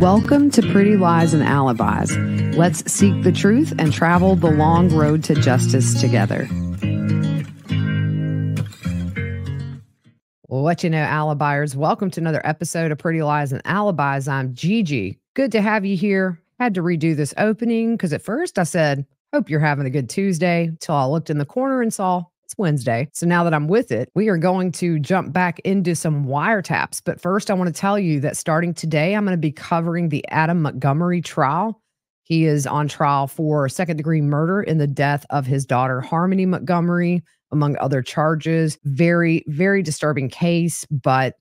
Welcome to Pretty Lies and Alibis. Let's seek the truth and travel the long road to justice together. What you know, Alibiers, welcome to another episode of Pretty Lies and Alibis. I'm Gigi. Good to have you here. Had to redo this opening because at first I said, hope you're having a good Tuesday, till I looked in the corner and saw it's Wednesday. So now that I'm with it, we are going to jump back into some wiretaps. But first, I want to tell you that starting today, I'm going to be covering the Adam Montgomery trial. He is on trial for second-degree murder in the death of his daughter, Harmony Montgomery, among other charges. Very, very disturbing case, but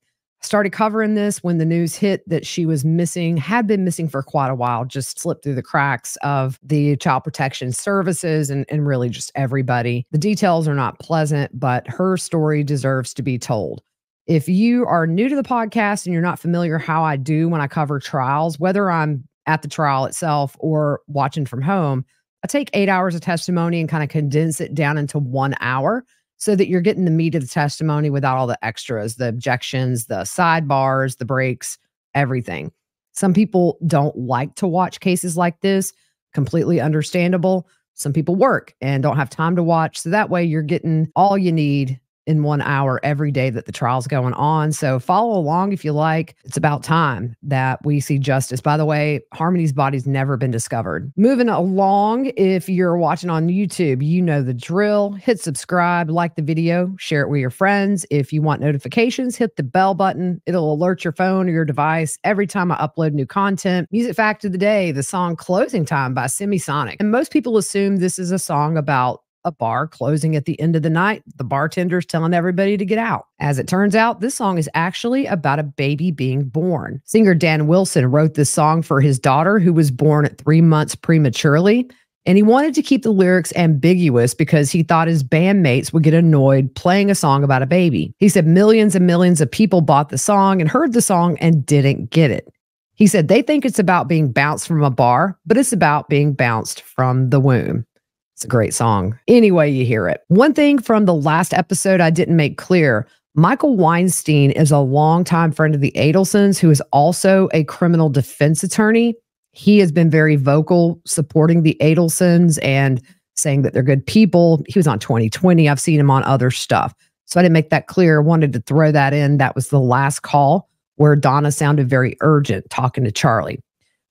started covering this when the news hit that she was missing, had been missing for quite a while, just slipped through the cracks of the Child Protection Services and really just everybody. The details are not pleasant, but her story deserves to be told. If you are new to the podcast and you're not familiar how I do when I cover trials, whether I'm at the trial itself or watching from home, I take 8 hours of testimony and kind of condense it down into 1 hour, so that you're getting the meat of the testimony without all the extras, the objections, the sidebars, the breaks, everything. Some people don't like to watch cases like this, completely understandable. Some people work and don't have time to watch. So that way you're getting all you need in 1 hour every day that the trial's going on. So follow along if you like. It's about time that we see justice. By the way, Harmony's body's never been discovered. Moving along, if you're watching on YouTube, you know the drill. Hit subscribe, like the video, share it with your friends. If you want notifications, hit the bell button. It'll alert your phone or your device every time I upload new content. Music fact of the day, the song Closing Time by Semisonic. And most people assume this is a song about a bar closing at the end of the night, the bartender's telling everybody to get out. As it turns out, this song is actually about a baby being born. Singer Dan Wilson wrote this song for his daughter, who was born at 3 months prematurely, and he wanted to keep the lyrics ambiguous because he thought his bandmates would get annoyed playing a song about a baby. He said millions and millions of people bought the song and heard the song and didn't get it. He said they think it's about being bounced from a bar, but it's about being bounced from the womb. It's a great song. Anyway, you hear it. One thing from the last episode I didn't make clear, Michael Weinstein is a longtime friend of the Adelsons, who is also a criminal defense attorney. He has been very vocal supporting the Adelsons and saying that they're good people. He was on 2020. I've seen him on other stuff. So I didn't make that clear. I wanted to throw that in. That was the last call where Donna sounded very urgent talking to Charlie.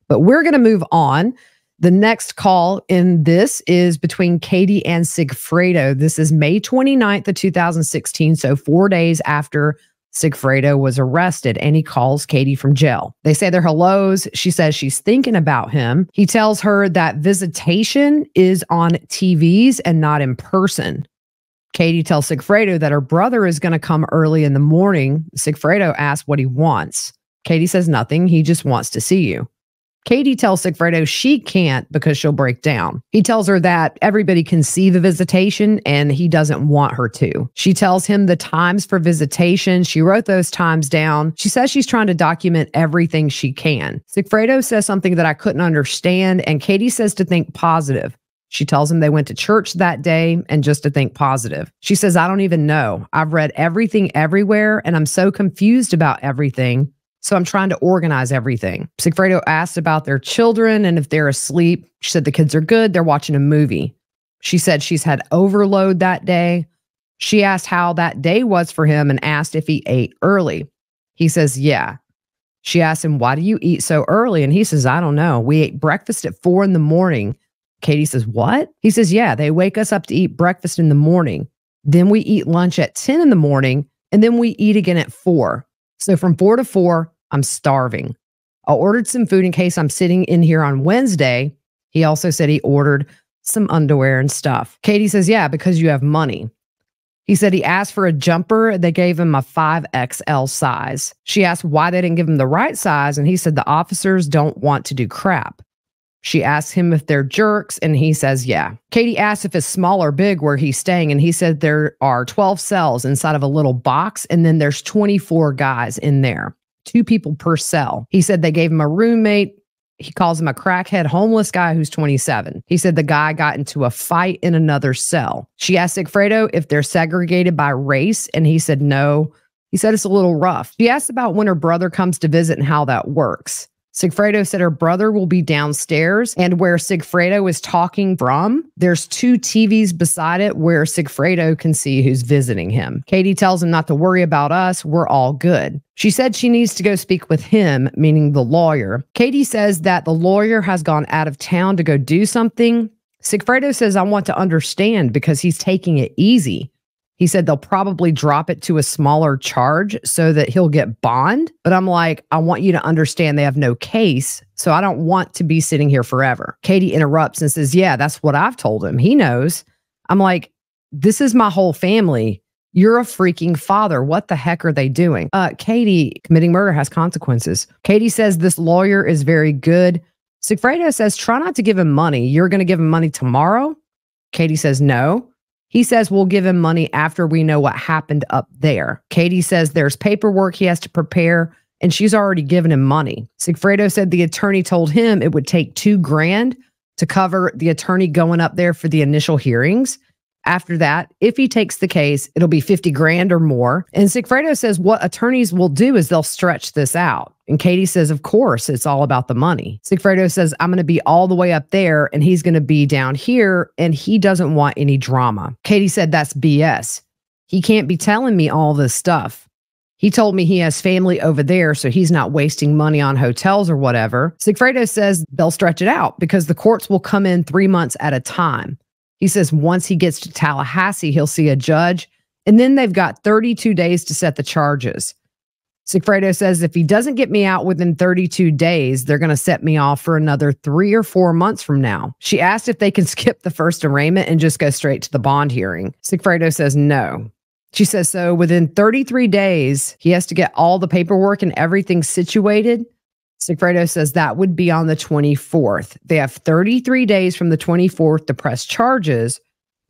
But we're going to move on. The next call in this is between Katie and Sigfredo. This is May 29th of 2016, so 4 days after Sigfredo was arrested, and he calls Katie from jail. They say their hellos. She says she's thinking about him. He tells her that visitation is on TVs and not in person. Katie tells Sigfredo that her brother is going to come early in the morning. Sigfredo asks what he wants. Katie says nothing. He just wants to see you. Katie tells Sigfredo she can't because she'll break down. He tells her that everybody can see the visitation and he doesn't want her to. She tells him the times for visitation. She wrote those times down. She says she's trying to document everything she can. Sigfredo says something that I couldn't understand, and Katie says to think positive. She tells him they went to church that day and just to think positive. She says, I don't even know. I've read everything everywhere and I'm so confused about everything. So I'm trying to organize everything. Sigfredo asked about their children and if they're asleep. She said the kids are good. They're watching a movie. She said she's had overload that day. She asked how that day was for him and asked if he ate early. He says, yeah. She asked him, why do you eat so early? And he says, I don't know. We ate breakfast at 4 in the morning. Katie says, what? He says, yeah, they wake us up to eat breakfast in the morning. Then we eat lunch at 10 in the morning. And then we eat again at 4. So from 4 to 4, I'm starving. I ordered some food in case I'm sitting in here on Wednesday. He also said he ordered some underwear and stuff. Katie says, yeah, because you have money. He said he asked for a jumper. They gave him a 5XL size. She asked why they didn't give him the right size. And he said the officers don't want to do crap. She asked him if they're jerks. And he says, yeah. Katie asked if it's small or big where he's staying. And he said there are 12 cells inside of a little box. And then there's 24 guys in there. 2 people per cell. He said they gave him a roommate. He calls him a crackhead homeless guy who's 27. He said the guy got into a fight in another cell. She asked Sigfredo if they're segregated by race, and he said no. He said it's a little rough. She asked about when her brother comes to visit and how that works. Sigfredo said her brother will be downstairs, and where Sigfredo is talking from, there's two TVs beside it where Sigfredo can see who's visiting him. Katie tells him not to worry about us. We're all good. She said she needs to go speak with him, meaning the lawyer. Katie says that the lawyer has gone out of town to go do something. Sigfredo says, I want to understand because he's taking it easy. He said they'll probably drop it to a smaller charge so that he'll get bond. But I'm like, I want you to understand they have no case, so I don't want to be sitting here forever. Katie interrupts and says, yeah, that's what I've told him. He knows. I'm like, this is my whole family. You're a freaking father. What the heck are they doing? Katie, committing murder has consequences. Katie says this lawyer is very good. Sigfredo says, try not to give him money. You're going to give him money tomorrow? Katie says, no. He says, we'll give him money after we know what happened up there. Katie says there's paperwork he has to prepare, and she's already given him money. Sigfredo said the attorney told him it would take $2,000 to cover the attorney going up there for the initial hearings. After that, if he takes the case, it'll be $50,000 or more. And Sigfredo says what attorneys will do is they'll stretch this out. And Katie says, of course, it's all about the money. Sigfredo says, I'm going to be all the way up there and he's going to be down here and he doesn't want any drama. Katie said, that's BS. He can't be telling me all this stuff. He told me he has family over there, so he's not wasting money on hotels or whatever. Sigfredo says they'll stretch it out because the courts will come in 3 months at a time. He says once he gets to Tallahassee, he'll see a judge, and then they've got 32 days to set the charges. Sigfredo says, if he doesn't get me out within 32 days, they're going to set me off for another 3 or 4 months from now. She asked if they can skip the first arraignment and just go straight to the bond hearing. Sigfredo says no. She says, so within 33 days, he has to get all the paperwork and everything situated. Sigfredo says that would be on the 24th. They have 33 days from the 24th to press charges,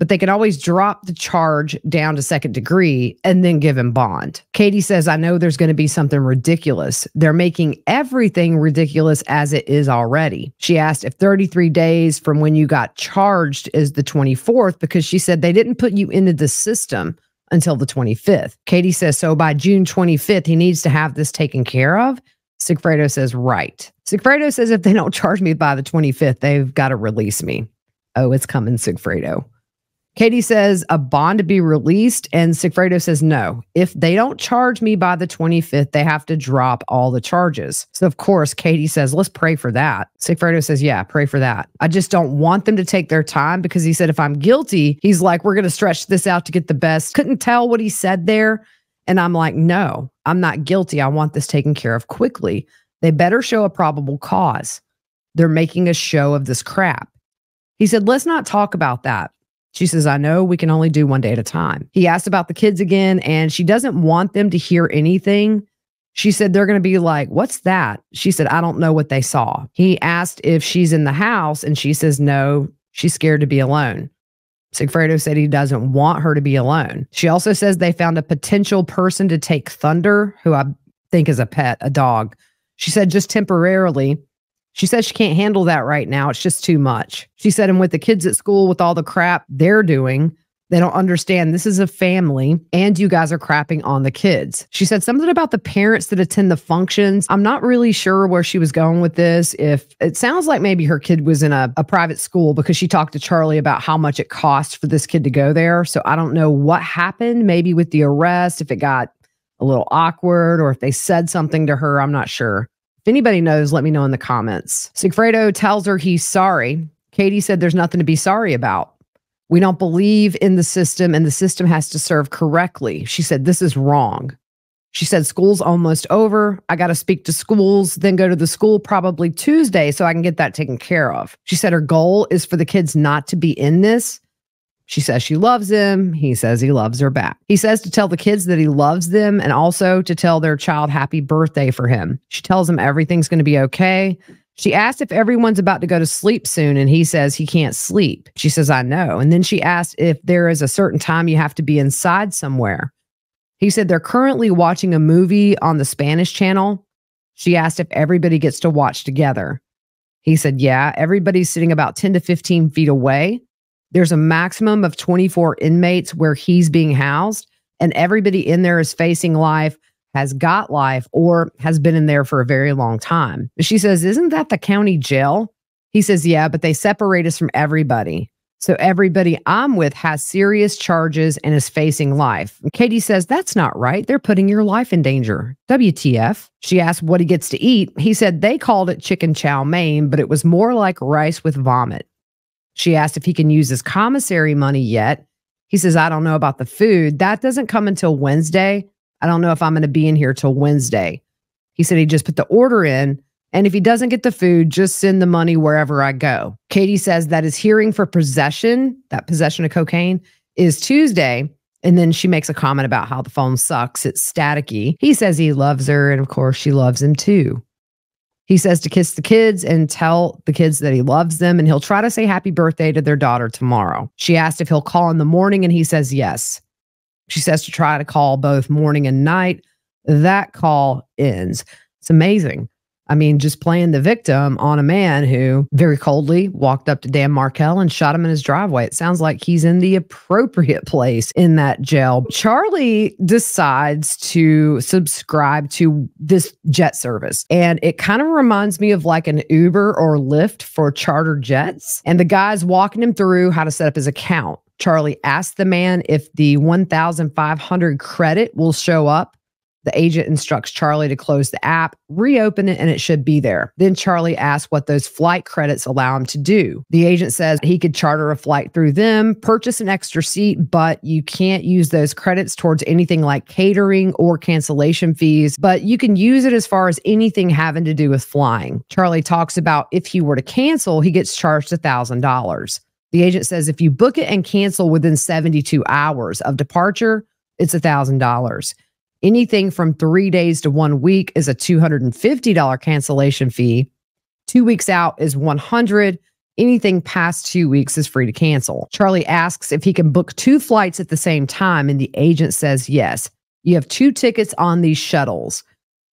but they can always drop the charge down to second degree and then give him bond. Katie says, I know there's going to be something ridiculous. They're making everything ridiculous as it is already. She asked if 33 days from when you got charged is the 24th because she said they didn't put you into the system until the 25th. Katie says, so by June 25th, he needs to have this taken care of. Sigfredo says, right. Sigfredo says, if they don't charge me by the 25th, they've got to release me. Oh, it's coming, Sigfredo. Katie says, a bond to be released. And Sigfredo says, no. If they don't charge me by the 25th, they have to drop all the charges. So, of course, Katie says, let's pray for that. Sigfredo says, yeah, pray for that. I just don't want them to take their time because he said, if I'm guilty, he's like, we're going to stretch this out to get the best. Couldn't tell what he said there. And I'm like, no, I'm not guilty. I want this taken care of quickly. They better show a probable cause. They're making a show of this crap. He said, let's not talk about that. She says, I know we can only do one day at a time. He asked about the kids again, and she doesn't want them to hear anything. She said, they're going to be like, what's that? She said, I don't know what they saw. He asked if she's in the house, and she says, no, she's scared to be alone. Sigfredo said he doesn't want her to be alone. She also says they found a potential person to take Thunder, who I think is a pet, a dog. She said just temporarily. She says she can't handle that right now. It's just too much. She said, and with the kids at school, with all the crap they're doing, they don't understand this is a family and you guys are crapping on the kids. She said something about the parents that attend the functions. I'm not really sure where she was going with this. If it sounds like maybe her kid was in a private school because she talked to Charlie about how much it costs for this kid to go there. So I don't know what happened, maybe with the arrest, if it got a little awkward or if they said something to her, I'm not sure. If anybody knows, let me know in the comments. Sigfredo tells her he's sorry. Katie said there's nothing to be sorry about. We don't believe in the system and the system has to serve correctly. She said, this is wrong. She said, school's almost over. I got to speak to schools, then go to the school probably Tuesday so I can get that taken care of. She said her goal is for the kids not to be in this. She says she loves him. He says he loves her back. He says to tell the kids that he loves them and also to tell their child happy birthday for him. She tells him everything's going to be okay. She asked if everyone's about to go to sleep soon, and he says he can't sleep. She says, I know. And then she asked if there is a certain time you have to be inside somewhere. He said they're currently watching a movie on the Spanish channel. She asked if everybody gets to watch together. He said, yeah, everybody's sitting about 10 to 15 feet away. There's a maximum of 24 inmates where he's being housed, and everybody in there is facing life, has got life, or has been in there for a very long time. She says, isn't that the county jail? He says, yeah, but they separate us from everybody. So everybody I'm with has serious charges and is facing life. And Katie says, that's not right. They're putting your life in danger. WTF. She asked what he gets to eat. He said they called it chicken chow mein, but it was more like rice with vomit. She asked if he can use his commissary money yet. He says, I don't know about the food. That doesn't come until Wednesday. I don't know if I'm going to be in here till Wednesday. He said he just put the order in. And if he doesn't get the food, just send the money wherever I go. Katie says that his hearing for possession, that possession of cocaine, is Tuesday. And then she makes a comment about how the phone sucks. It's staticky. He says he loves her. And of course, she loves him too. He says to kiss the kids and tell the kids that he loves them. And he'll try to say happy birthday to their daughter tomorrow. She asked if he'll call in the morning. And he says yes. She says to try to call both morning and night. That call ends. It's amazing. I mean, just playing the victim on a man who very coldly walked up to Dan Markel and shot him in his driveway. It sounds like he's in the appropriate place in that jail. Charlie decides to subscribe to this jet service. And it kind of reminds me of like an Uber or Lyft for charter jets. And the guy's walking him through how to set up his account. Charlie asked the man if the 1,500 credit will show up. The agent instructs Charlie to close the app, reopen it, and it should be there. Then Charlie asks what those flight credits allow him to do. The agent says he could charter a flight through them, purchase an extra seat, but you can't use those credits towards anything like catering or cancellation fees, but you can use it as far as anything having to do with flying. Charlie talks about if he were to cancel, he gets charged $1,000. The agent says if you book it and cancel within 72 hours of departure, it's $1,000. Anything from 3 days to 1 week is a $250 cancellation fee. 2 weeks out is $100. Anything past 2 weeks is free to cancel. Charlie asks if he can book two flights at the same time, and the agent says yes. You have two tickets on these shuttles.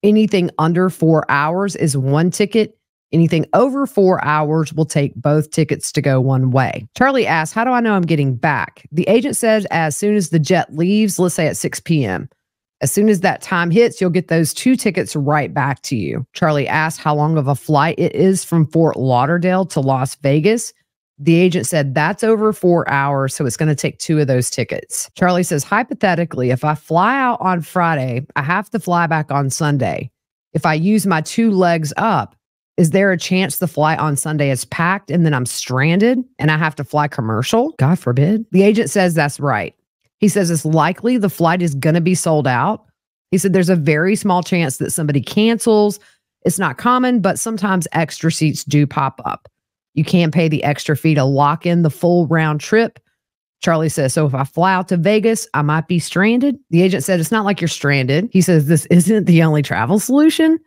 Anything under 4 hours is one ticket. Anything over 4 hours will take both tickets to go one way. Charlie asks, how do I know I'm getting back? The agent says as soon as the jet leaves, let's say at 6 p.m., as soon as that time hits, you'll get those two tickets right back to you. Charlie asked how long of a flight it is from Fort Lauderdale to Las Vegas. The agent said that's over 4 hours, so it's going to take two of those tickets. Charlie says, hypothetically, if I fly out on Friday, I have to fly back on Sunday. If I use my two legs up, is there a chance the flight on Sunday is packed and then I'm stranded and I have to fly commercial? God forbid. The agent says that's right. He says it's likely the flight is going to be sold out. He said there's a very small chance that somebody cancels. It's not common, but sometimes extra seats do pop up. You can pay the extra fee to lock in the full round trip. Charlie says, so if I fly out to Vegas, I might be stranded. The agent said, it's not like you're stranded. He says, this isn't the only travel solution.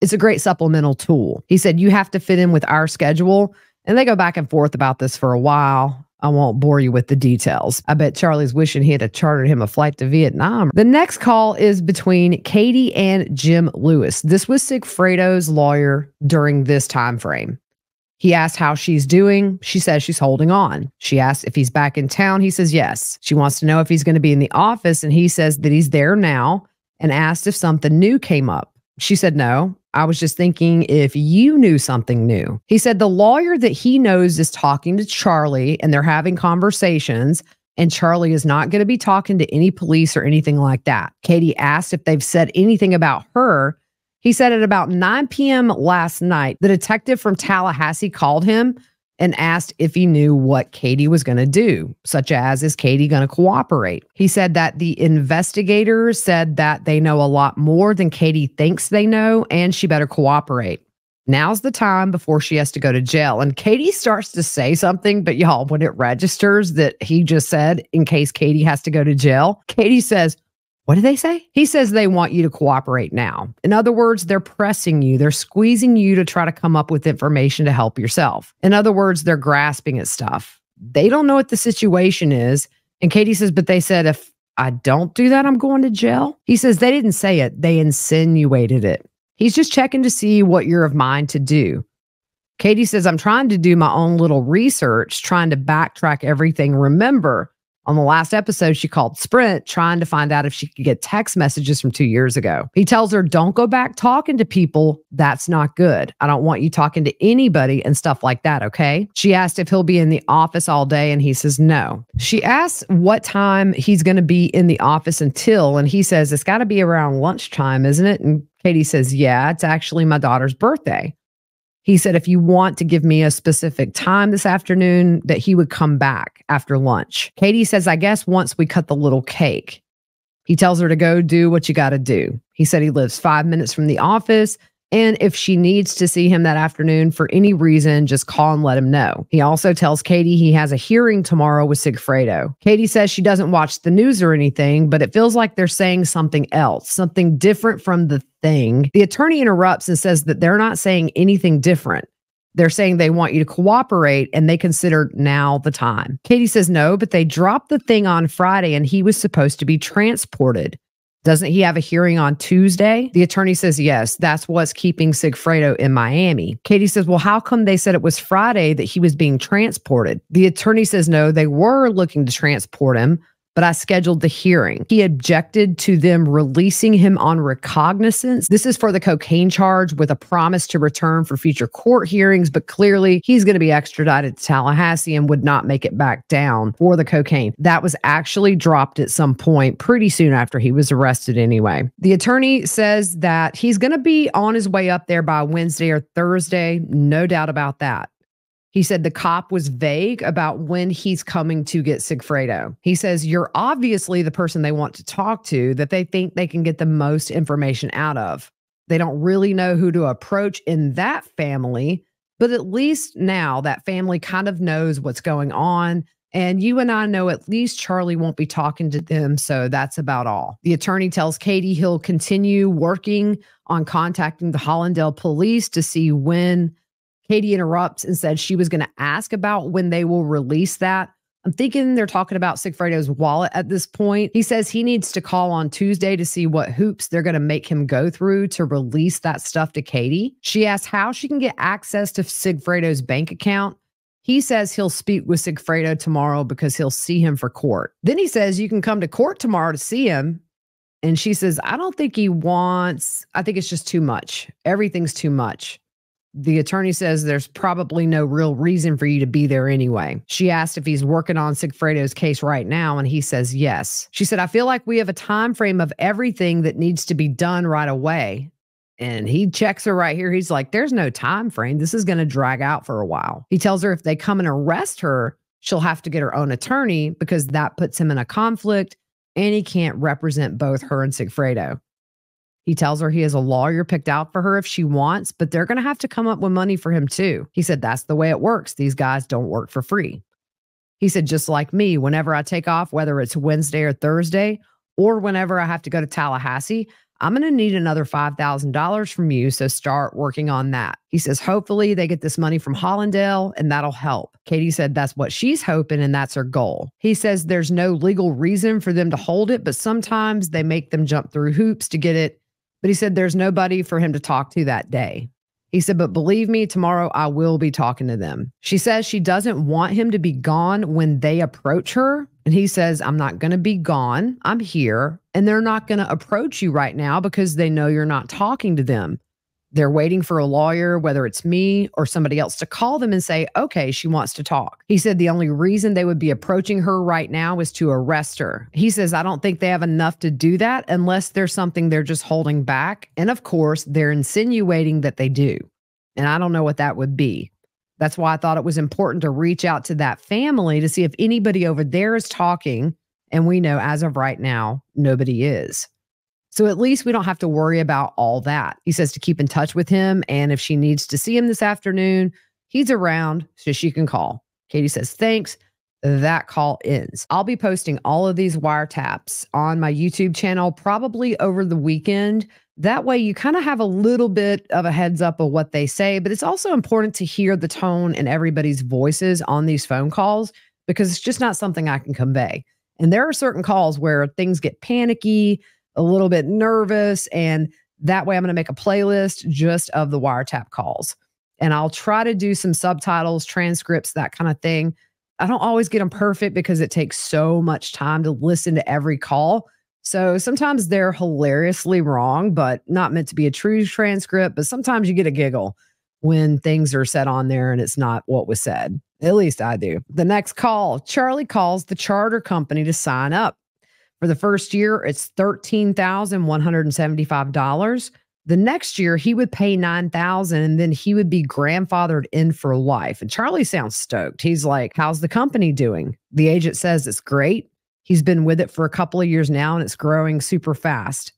It's a great supplemental tool. He said, you have to fit in with our schedule. And they go back and forth about this for a while. I won't bore you with the details. I bet Charlie's wishing he had chartered him a flight to Vietnam. The next call is between Katie and Jim Lewis. This was Sigfredo's lawyer during this time frame. He asked how she's doing. She says she's holding on. She asks if he's back in town. He says yes. She wants to know if he's going to be in the office, and he says that he's there now and asked if something new came up. She said no. I was just thinking if you knew something new. He said the lawyer that he knows is talking to Charlie and they're having conversations, and Charlie is not going to be talking to any police or anything like that. Katie asked if they've said anything about her. He said at about 9 p.m. last night, the detective from Tallahassee called him and asked if he knew what Katie was going to do, such as, is Katie going to cooperate? He said that the investigator said that they know a lot more than Katie thinks they know, and she better cooperate. Now's the time before she has to go to jail. And Katie starts to say something, but y'all, when it registers that he just said, in case Katie has to go to jail, Katie says, what did they say? He says they want you to cooperate now. In other words, they're pressing you. They're squeezing you to try to come up with information to help yourself. In other words, they're grasping at stuff. They don't know what the situation is. And Katie says, but they said, if I don't do that, I'm going to jail. He says, they didn't say it. They insinuated it. He's just checking to see what you're of mind to do. Katie says, I'm trying to do my own little research, trying to backtrack everything. Remember, On the last episode, she called Sprint trying to find out if she could get text messages from 2 years ago. He tells her, don't go back talking to people. That's not good. I don't want you talking to anybody and stuff like that, okay? She asked if he'll be in the office all day, and he says no. She asks what time he's going to be in the office until, and he says, it's got to be around lunchtime, isn't it? And Katie says, yeah, it's actually my daughter's birthday. He said, if you want to give me a specific time this afternoon, that he would come back after lunch. Katie says, I guess once we cut the little cake. He tells her to go do what you got to do. He said he lives 5 minutes from the office, and if she needs to see him that afternoon for any reason, just call and let him know. He also tells Katie he has a hearing tomorrow with Sigfredo. Katie says she doesn't watch the news or anything, but it feels like they're saying something else, something different from the thing. The attorney interrupts and says that they're not saying anything different. They're saying they want you to cooperate, and they consider now the time. Katie says no, but they dropped the thing on Friday, and he was supposed to be transported. Doesn't he have a hearing on Tuesday? The attorney says, yes, that's what's keeping Sigfredo in Miami. Katie says, well, how come they said it was Friday that he was being transported? The attorney says, no, they were looking to transport him, but I scheduled the hearing. He objected to them releasing him on recognizance. This is for the cocaine charge with a promise to return for future court hearings, but clearly he's going to be extradited to Tallahassee and would not make it back down for the cocaine. That was actually dropped at some point pretty soon after he was arrested anyway. The attorney says that he's going to be on his way up there by Wednesday or Thursday, no doubt about that. He said the cop was vague about when he's coming to get Sigfredo. He says, you're obviously the person they want to talk to, that they think they can get the most information out of. They don't really know who to approach in that family, but at least now that family kind of knows what's going on. And you and I know at least Charlie won't be talking to them, so that's about all. The attorney tells Katie he'll continue working on contacting the Hollandale police to see when. Katie interrupts and said she was going to ask about when they will release that. I'm thinking they're talking about Sigfredo's wallet at this point. He says he needs to call on Tuesday to see what hoops they're going to make him go through to release that stuff to Katie. She asks how she can get access to Sigfredo's bank account. He says he'll speak with Sigfredo tomorrow because he'll see him for court. Then he says you can come to court tomorrow to see him. And she says, I don't think he wants, I think it's just too much. Everything's too much. The attorney says there's probably no real reason for you to be there anyway. She asked if he's working on Sigfredo's case right now, and he says yes. She said, I feel like we have a time frame of everything that needs to be done right away. And he checks her right here. He's like, there's no time frame. This is going to drag out for a while. He tells her if they come and arrest her, she'll have to get her own attorney because that puts him in a conflict, and he can't represent both her and Sigfredo. He tells her he has a lawyer picked out for her if she wants, but they're going to have to come up with money for him too. He said, that's the way it works. These guys don't work for free. He said, just like me, whenever I take off, whether it's Wednesday or Thursday, or whenever I have to go to Tallahassee, I'm going to need another $5,000 from you, so start working on that. He says, hopefully they get this money from Hollandale and that'll help. Katie said that's what she's hoping and that's her goal. He says there's no legal reason for them to hold it, but sometimes they make them jump through hoops to get it. But he said there's nobody for him to talk to that day. He said, but believe me, tomorrow I will be talking to them. She says she doesn't want him to be gone when they approach her. And he says, I'm not going to be gone. I'm here. And they're not going to approach you right now because they know you're not talking to them. They're waiting for a lawyer, whether it's me or somebody else, to call them and say, okay, she wants to talk. He said the only reason they would be approaching her right now is to arrest her. He says, I don't think they have enough to do that unless there's something they're just holding back. And of course, they're insinuating that they do. And I don't know what that would be. That's why I thought it was important to reach out to that family to see if anybody over there is talking. And we know as of right now, nobody is. So at least we don't have to worry about all that. He says to keep in touch with him. And if she needs to see him this afternoon, he's around so she can call. Katie says, thanks. That call ends. I'll be posting all of these wiretaps on my YouTube channel probably over the weekend. That way you kind of have a little bit of a heads up of what they say. But it's also important to hear the tone and everybody's voices on these phone calls because it's just not something I can convey. And there are certain calls where things get panicky, a little bit nervous, and that way I'm going to make a playlist just of the wiretap calls. And I'll try to do some subtitles, transcripts, that kind of thing. I don't always get them perfect because it takes so much time to listen to every call. So sometimes they're hilariously wrong, but not meant to be a true transcript. But sometimes you get a giggle when things are said on there and it's not what was said. At least I do. The next call, Charlie calls the charter company to sign up. For the first year, it's $13,175. The next year, he would pay $9,000 and then he would be grandfathered in for life. And Charlie sounds stoked. He's like, how's the company doing? The agent says it's great. He's been with it for a couple of years now and it's growing super fast.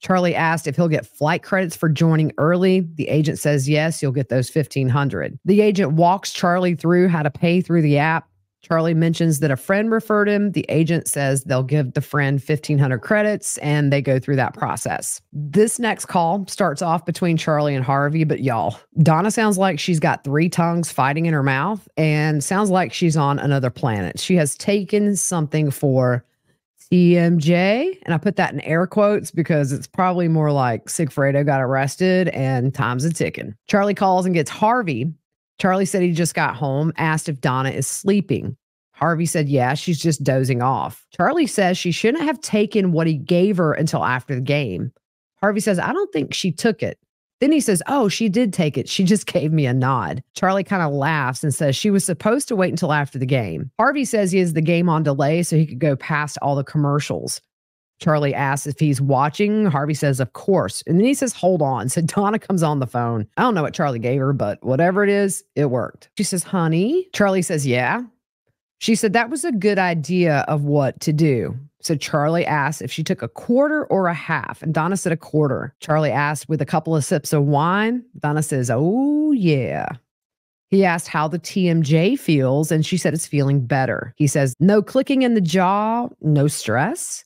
Charlie asked if he'll get flight credits for joining early. The agent says, yes, you'll get those $1,500. The agent walks Charlie through how to pay through the app. Charlie mentions that a friend referred him. The agent says they'll give the friend 1,500 credits and they go through that process. This next call starts off between Charlie and Harvey, but y'all, Donna sounds like she's got three tongues fighting in her mouth and sounds like she's on another planet. She has taken something for TMJ, and I put that in air quotes because it's probably more like Sigfredo got arrested and time's a ticking. Charlie calls and gets Harvey. Charlie said he just got home, asked if Donna is sleeping. Harvey said, yeah, she's just dozing off. Charlie says she shouldn't have taken what he gave her until after the game. Harvey says, I don't think she took it. Then he says, oh, she did take it. She just gave me a nod. Charlie kind of laughs and says she was supposed to wait until after the game. Harvey says he has the game on delay so he could go past all the commercials. Charlie asks if he's watching. Harvey says, of course. And then he says, hold on. So Donna comes on the phone. I don't know what Charlie gave her, but whatever it is, it worked. She says, honey. Charlie says, yeah. She said, that was a good idea of what to do. So Charlie asked if she took a quarter or a half. And Donna said a quarter. Charlie asked with a couple of sips of wine. Donna says, oh, yeah. He asked how the TMJ feels. And she said it's feeling better. He says, no clicking in the jaw, no stress.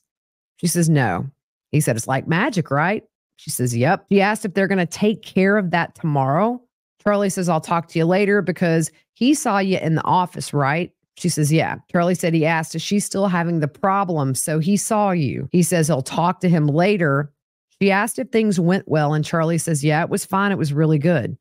She says, no. He said, it's like magic, right? She says, yep. He asked if they're going to take care of that tomorrow. Charlie says, I'll talk to you later because he saw you in the office, right? She says, yeah. Charlie said he asked if she's still having the problem, so he saw you. He says he'll talk to him later. She asked if things went well, and Charlie says, yeah, it was fine. It was really good.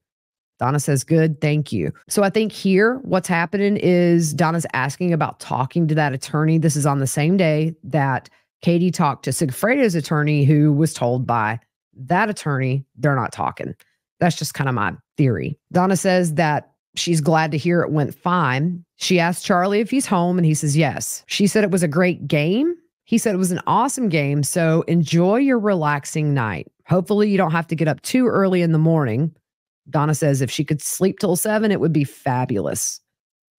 Donna says, good, thank you. So I think here what's happening is Donna's asking about talking to that attorney. This is on the same day that Katie talked to Sigfredo's attorney, who was told by that attorney, they're not talking. That's just kind of my theory. Donna says that she's glad to hear it went fine. She asked Charlie if he's home, and he says yes. She said it was a great game. He said it was an awesome game, so enjoy your relaxing night. Hopefully you don't have to get up too early in the morning. Donna says if she could sleep till 7, it would be fabulous.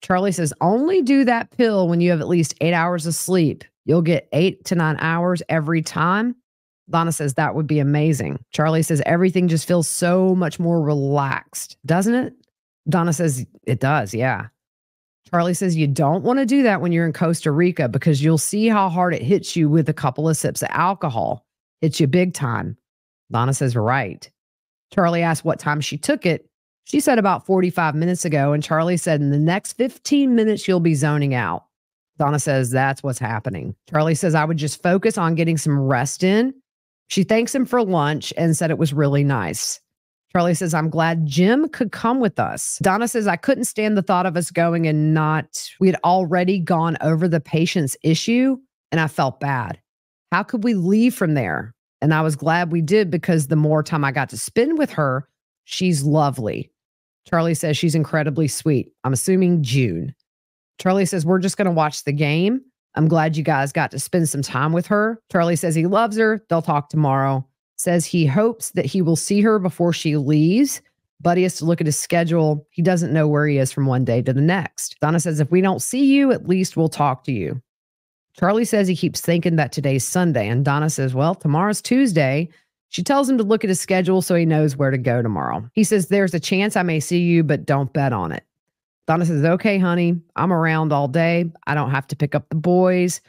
Charlie says only do that pill when you have at least 8 hours of sleep. You'll get 8 to 9 hours every time. Donna says that would be amazing. Charlie says everything just feels so much more relaxed, doesn't it? Donna says it does, yeah. Charlie says you don't want to do that when you're in Costa Rica because you'll see how hard it hits you with a couple of sips of alcohol. Hits you big time. Donna says right. Charlie asked what time she took it. She said about 45 minutes ago, and Charlie said in the next 15 minutes you'll be zoning out. Donna says that's what's happening. Charlie says, I would just focus on getting some rest in. She thanks him for lunch and said it was really nice. Charlie says, I'm glad Jim could come with us. Donna says, I couldn't stand the thought of us going and not. We had already gone over the patient's issue and I felt bad. How could we leave from there? And I was glad we did because the more time I got to spend with her, she's lovely. Charlie says she's incredibly sweet. I'm assuming June. Charlie says, we're just going to watch the game. I'm glad you guys got to spend some time with her. Charlie says he loves her. They'll talk tomorrow. Says he hopes that he will see her before she leaves, but he has to look at his schedule. He doesn't know where he is from one day to the next. Donna says, if we don't see you, at least we'll talk to you. Charlie says he keeps thinking that today's Sunday, and Donna says, well, tomorrow's Tuesday. She tells him to look at his schedule so he knows where to go tomorrow. He says, there's a chance I may see you, but don't bet on it. Donna says, okay, honey, I'm around all day. I don't have to pick up the boys.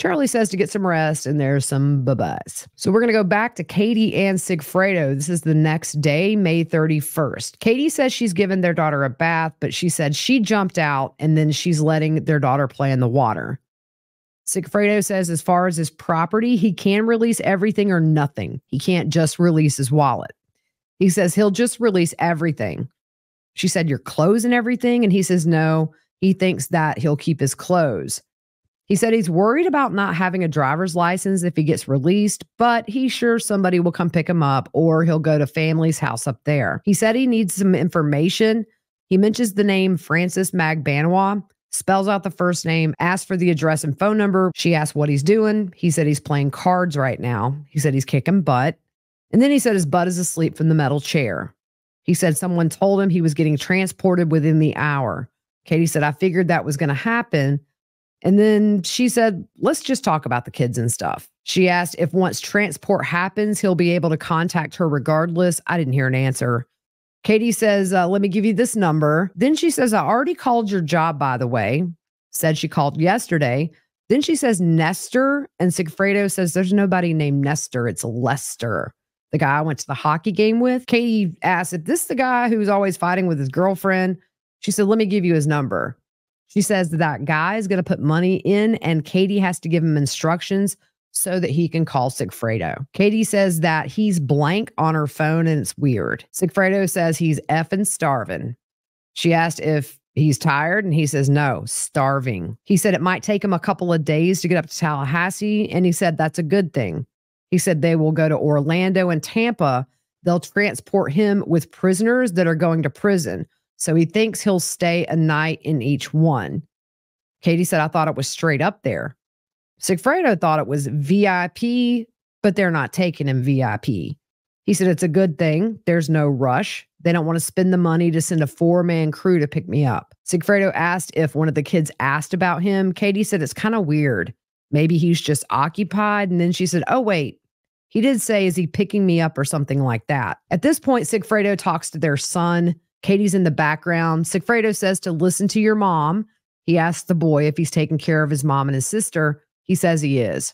Charlie says to get some rest, and there's some bye-byes. So we're going to go back to Katie and Sigfredo. This is the next day, May 31st. Katie says she's given their daughter a bath, but she said she jumped out, and then she's letting their daughter play in the water. Sigfredo says as far as his property, he can release everything or nothing. He can't just release his wallet. He says he'll just release everything. She said, your clothes and everything. And he says, no, He thinks that he'll keep his clothes. He said he's worried about not having a driver's license if he gets released, but he's sure somebody will come pick him up or he'll go to family's house up there. He said he needs some information. He mentions the name Francis Magbanua, spells out the first name, asks for the address and phone number. She asked what he's doing. He said he's playing cards right now. He said he's kicking butt. And then he said his butt is asleep from the metal chair. He said someone told him he was getting transported within the hour. Katie said, I figured that was going to happen. And then she said, let's just talk about the kids and stuff. She asked if once transport happens, he'll be able to contact her regardless. I didn't hear an answer. Katie says, let me give you this number. Then she says, I already called your job, by the way. Said she called yesterday. Then she says, Nestor. And Sigfredo says, there's nobody named Nestor. It's Lester, the guy I went to the hockey game with. Katie asked, if this is the guy who's always fighting with his girlfriend? She said, let me give you his number. She says that guy is going to put money in and Katie has to give him instructions so that he can call Sigfredo. Katie says that he's blank on her phone and it's weird. Sigfredo says he's effing starving. She asked if he's tired and he says, no, starving. He said it might take him a couple of days to get up to Tallahassee. And he said, that's a good thing. He said they will go to Orlando and Tampa. They'll transport him with prisoners that are going to prison. So he thinks he'll stay a night in each one. Katie said, I thought it was straight up there. Sigfredo thought it was VIP, but they're not taking him VIP. He said, it's a good thing. There's no rush. They don't want to spend the money to send a four-man crew to pick me up. Sigfredo asked if one of the kids asked about him. Katie said, it's kind of weird. Maybe he's just occupied. And then she said, oh, wait. He did say, is he picking me up or something like that? At this point, Sigfredo talks to their son. Katie's in the background. Sigfredo says to listen to your mom. He asks the boy if he's taking care of his mom and his sister. He says he is.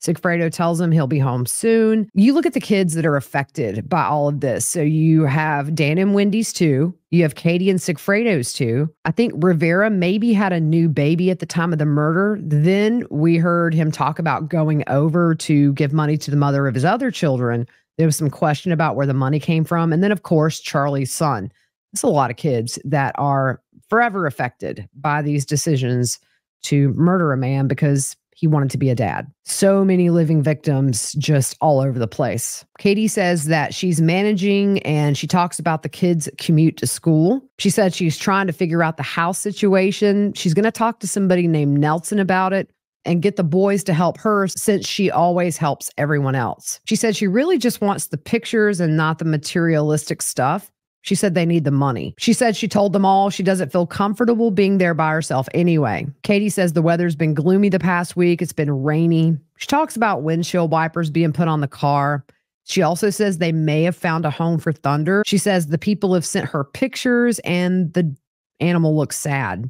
Sigfredo tells him he'll be home soon. You look at the kids that are affected by all of this. So you have Dan and Wendy's too. You have Katie and Sigfredo's too. I think Rivera maybe had a new baby at the time of the murder. Then we heard him talk about going over to give money to the mother of his other children. There was some question about where the money came from. And then, of course, Charlie's son. It's a lot of kids that are forever affected by these decisions to murder a man because he wanted to be a dad. So many living victims just all over the place. Katie says that she's managing and she talks about the kids' commute to school. She said she's trying to figure out the house situation. She's going to talk to somebody named Nelson about it and get the boys to help her since she always helps everyone else. She said she really just wants the pictures and not the materialistic stuff. She said they need the money. She said she told them all she doesn't feel comfortable being there by herself anyway. Katie says the weather's been gloomy the past week. It's been rainy. She talks about windshield wipers being put on the car. She also says they may have found a home for Thunder. She says the people have sent her pictures and the animal looks sad.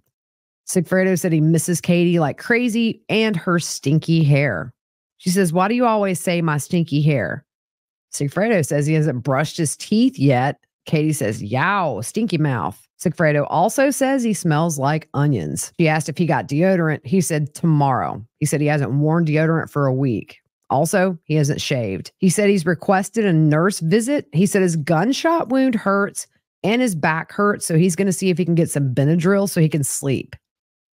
Sigfredo said he misses Katie like crazy and her stinky hair. She says, why do you always say my stinky hair? Sigfredo says he hasn't brushed his teeth yet. Katie says, yow, stinky mouth. Sigfredo also says he smells like onions. She asked if he got deodorant. He said tomorrow. He said he hasn't worn deodorant for a week. Also, he hasn't shaved. He said he's requested a nurse visit. He said his gunshot wound hurts and his back hurts, so he's going to see if he can get some Benadryl so he can sleep.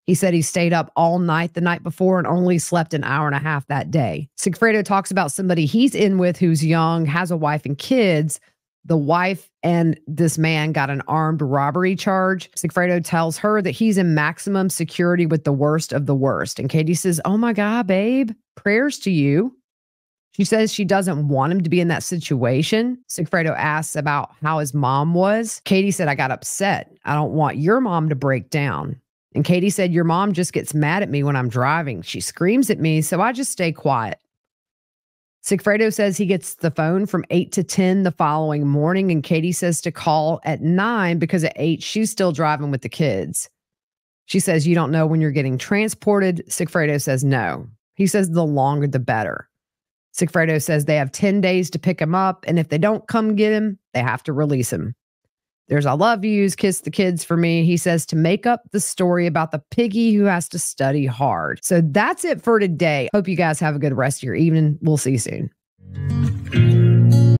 He said he stayed up all night the night before and only slept an hour and a half that day. Sigfredo talks about somebody he's in with who's young, has a wife and kids. The wife and this man got an armed robbery charge. Sigfredo tells her that he's in maximum security with the worst of the worst. And Katie says, oh my God, babe, prayers to you. She says she doesn't want him to be in that situation. Sigfredo asks about how his mom was. Katie said, I got upset. I don't want your mom to break down. And Katie said, your mom just gets mad at me when I'm driving. She screams at me, so I just stay quiet. Sigfredo says he gets the phone from 8 to 10 the following morning, and Katie says to call at 9 because at 8, she's still driving with the kids. She says, you don't know when you're getting transported. Sigfredo says no. He says the longer the better. Sigfredo says they have 10 days to pick him up, and if they don't come get him, they have to release him. There's I love yous, kiss the kids for me. He says to make up the story about the piggy who has to study hard. So that's it for today. Hope you guys have a good rest of your evening. We'll see you soon.